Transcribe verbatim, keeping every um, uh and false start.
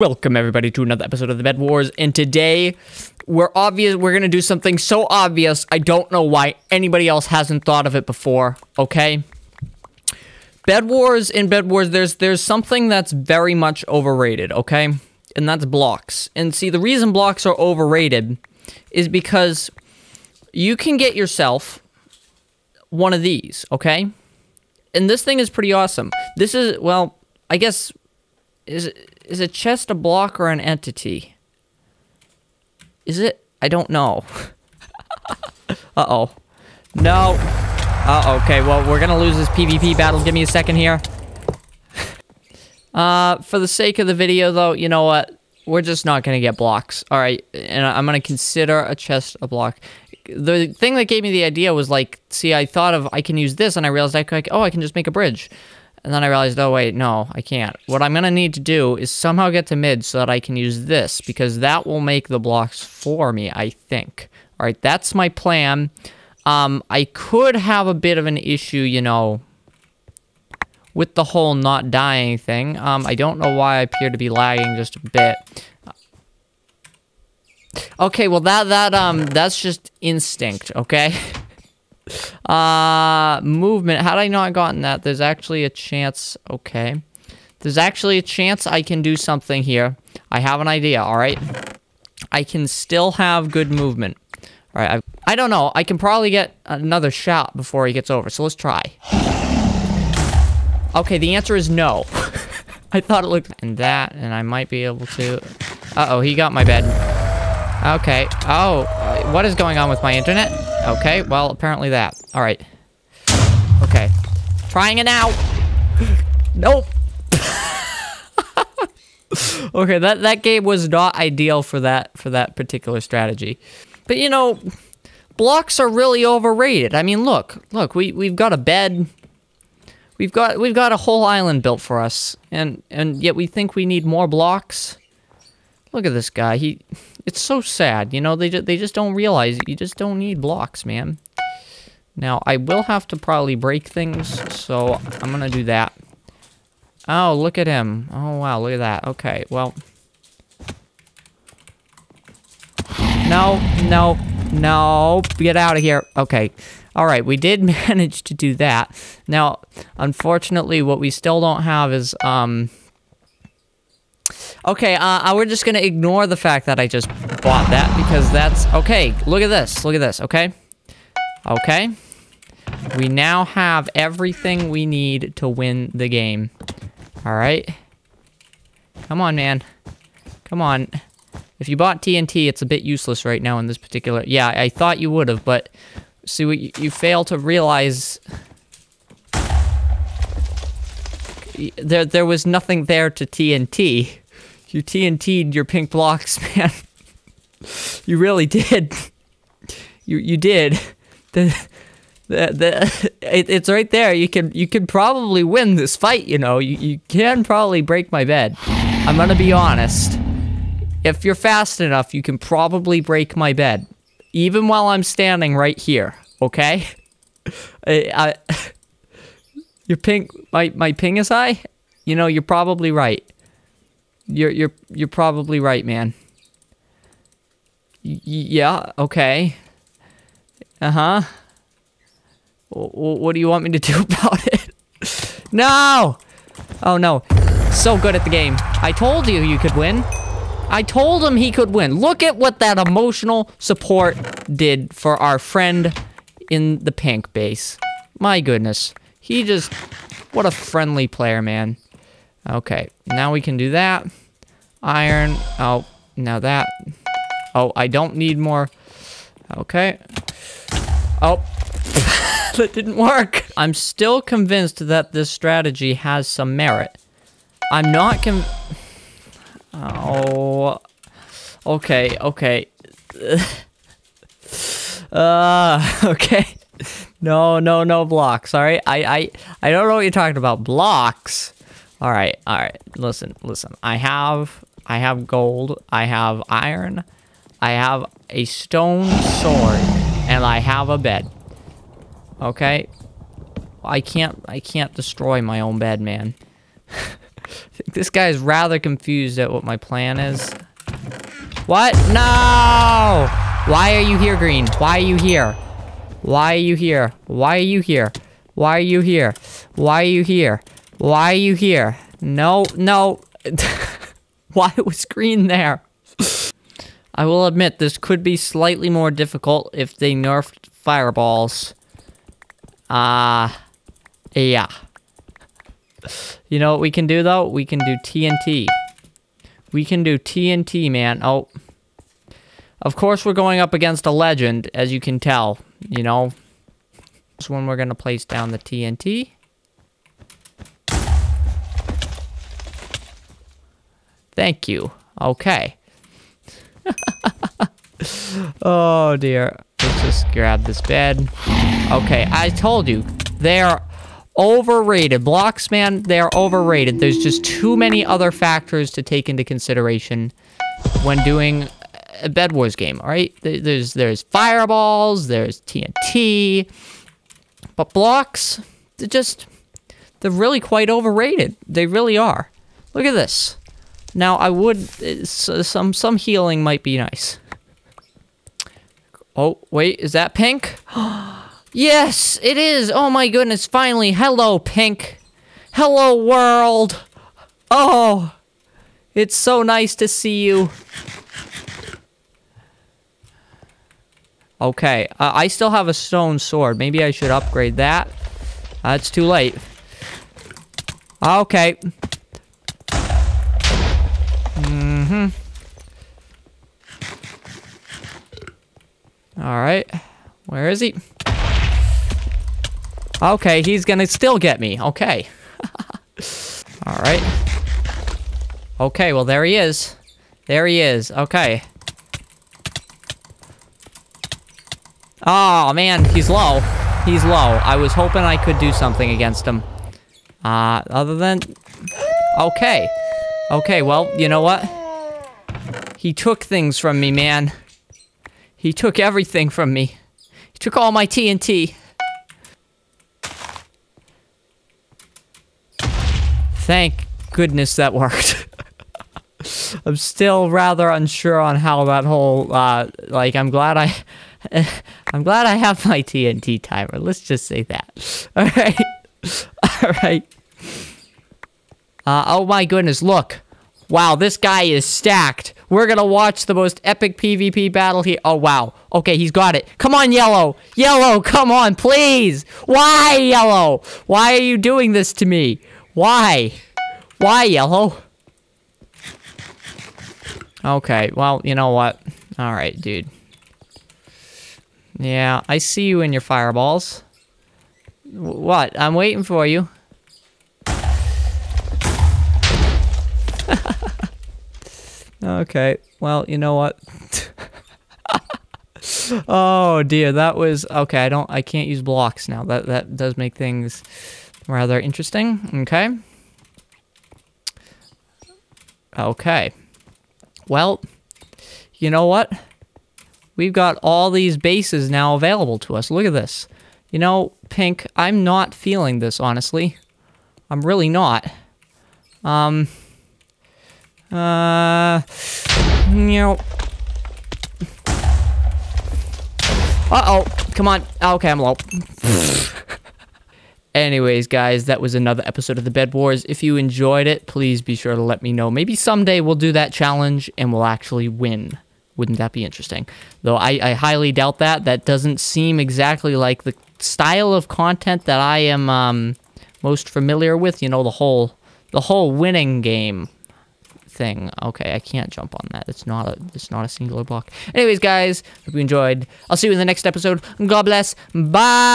Welcome everybody to another episode of the Bedwars, and today we're obvious we're gonna do something so obvious I don't know why anybody else hasn't thought of it before. Okay, Bedwars in Bedwars, there's there's something that's very much overrated. Okay, and that's blocks. And see, the reason blocks are overrated is because you can get yourself one of these. Okay, and this thing is pretty awesome. This is, well, I guess is it. Is a chest a block or an entity? Is it? I don't know. Uh-oh. No. Uh-oh, okay, well, we're gonna lose this PvP battle. Give me a second here. Uh, for the sake of the video, though, you know what? We're just not gonna get blocks. Alright, and I'm gonna consider a chest a block. The thing that gave me the idea was, like, see, I thought of, I can use this, and I realized, I could, oh, I can just make a bridge. And then I realized, oh wait, no, I can't. What I'm gonna need to do is somehow get to mid so that I can use this, because that will make the blocks for me, I think. All right, that's my plan. Um, I could have a bit of an issue, you know, with the whole not dying thing. Um, I don't know why I appear to be lagging just a bit. Okay, well that that um that's just instinct, okay? Uh, movement. Had I not gotten that, there's actually a chance. Okay. There's actually a chance I can do something here. I have an idea, alright? I can still have good movement. Alright, I don't know. I can probably get another shot before he gets over, so let's try. Okay, the answer is no. I thought it looked... And that, and I might be able to... Uh-oh, he got my bed. Okay. Oh, what is going on with my internet? Okay, well, apparently that. Alright. Okay. Trying it out! Nope! Okay, that, that game was not ideal for that, for that particular strategy. But, you know, blocks are really overrated. I mean, look. Look, we, we've got a bed. We've got, we've got a whole island built for us. And, and yet we think we need more blocks. Look at this guy. He... It's so sad, you know, they, ju they just don't realize it. You just don't need blocks, man. Now, I will have to probably break things, so I'm gonna do that. Oh, look at him. Oh, wow, look at that. Okay, well. No, no, no. Get out of here. Okay. Alright, we did manage to do that. Now, unfortunately, what we still don't have is, um... Okay, uh, we're just gonna ignore the fact that I just bought that, because that's... Okay, look at this, look at this, okay? Okay. We now have everything we need to win the game. Alright. Come on, man. Come on. If you bought T N T, it's a bit useless right now in this particular... Yeah, I thought you would've, but... See, what you, you fail to realize... There, there was nothing there to T N T. You T N T'd your pink blocks, man. You really did. You, you did. The, the, the, it, it's right there. You can, you can probably win this fight, you know. You, you can probably break my bed. I'm gonna be honest. If you're fast enough, you can probably break my bed. Even while I'm standing right here, okay? I... I Your ping, my my ping is high. You know, you're probably right. You're you're you're probably right, man. Y yeah. Okay. Uh huh. W what do you want me to do about it? No. Oh no. So good at the game. I told you you could win. I told him he could win. Look at what that emotional support did for our friend in the pink base. My goodness. He just... What a friendly player, man. Okay, now we can do that. Iron. Oh, now that. Oh, I don't need more. Okay. Oh. That didn't work. I'm still convinced that this strategy has some merit. I'm not con... Oh. Okay, okay. uh, okay. No, no, no blocks, alright? I, I, I don't know what you're talking about. Blocks? Alright, alright. Listen, listen. I have, I have gold. I have iron. I have a stone sword. And I have a bed. Okay? I can't, I can't destroy my own bed, man. I think this guy is rather confused at what my plan is. What? No! Why are you here, Green? Why are you here? Why are you here? Why are you here? Why are you here? Why are you here? Why are you here? No, no. Why was Green there? I will admit, this could be slightly more difficult if they nerfed fireballs. Ah, uh, yeah. You know what we can do, though? We can do T N T. We can do T N T, man. Oh. Of course, we're going up against a legend, as you can tell. You know? That's when we're going to place down the T N T. Thank you. Okay. Oh, dear. Let's just grab this bed. Okay, I told you. They are overrated. Blocks, man, they are overrated. There's just too many other factors to take into consideration when doing a Bedwars game, all right? There's, there's fireballs, there's T N T, but blocks, they're just, they're really quite overrated. They really are. Look at this. Now, I would, some, some healing might be nice. Oh, wait, is that pink? Yes, it is! Oh my goodness, finally! Hello, pink! Hello, world! Oh! It's so nice to see you. Okay, uh, I still have a stone sword. Maybe I should upgrade that. Uh, it's too late. Okay. Mm-hmm. Alright. Where is he? Okay, he's gonna still get me. Okay. Alright. Okay, well, there he is. There he is. Okay. Oh, man. He's low. He's low. I was hoping I could do something against him. Uh, other than... Okay. Okay, well, you know what? He took things from me, man. He took everything from me. He took all my T N T. Thank goodness that worked. I'm still rather unsure on how that whole, uh, like, I'm glad I, I'm glad I have my T N T timer. Let's just say that. All right. All right. Uh, oh my goodness, look. Wow, this guy is stacked. We're gonna watch the most epic PvP battle here. Oh, wow. Okay, he's got it. Come on, yellow. Yellow, come on, please. Why, yellow? Why are you doing this to me? Why? Why, yellow? Okay, well, you know what? Alright, dude. Yeah, I see you in your fireballs. W- what? I'm waiting for you. Okay, well, you know what? Oh, dear, that was... Okay, I don't... I can't use blocks now. That, that does make things... rather interesting. Okay. Okay. Well, you know what? We've got all these bases now available to us. Look at this. You know, pink, I'm not feeling this, honestly. I'm really not. Um. Uh. You know. Uh-oh. Come on. Okay, I'm low. Anyways, guys, that was another episode of the Bedwars. If you enjoyed it, please be sure to let me know. Maybe someday we'll do that challenge and we'll actually win. Wouldn't that be interesting? Though I, I highly doubt that. That doesn't seem exactly like the style of content that I am um, most familiar with. You know, the whole the whole winning game thing. Okay, I can't jump on that. It's not a it's not a singular block. Anyways, guys, hope you enjoyed. I'll see you in the next episode. God bless. Bye.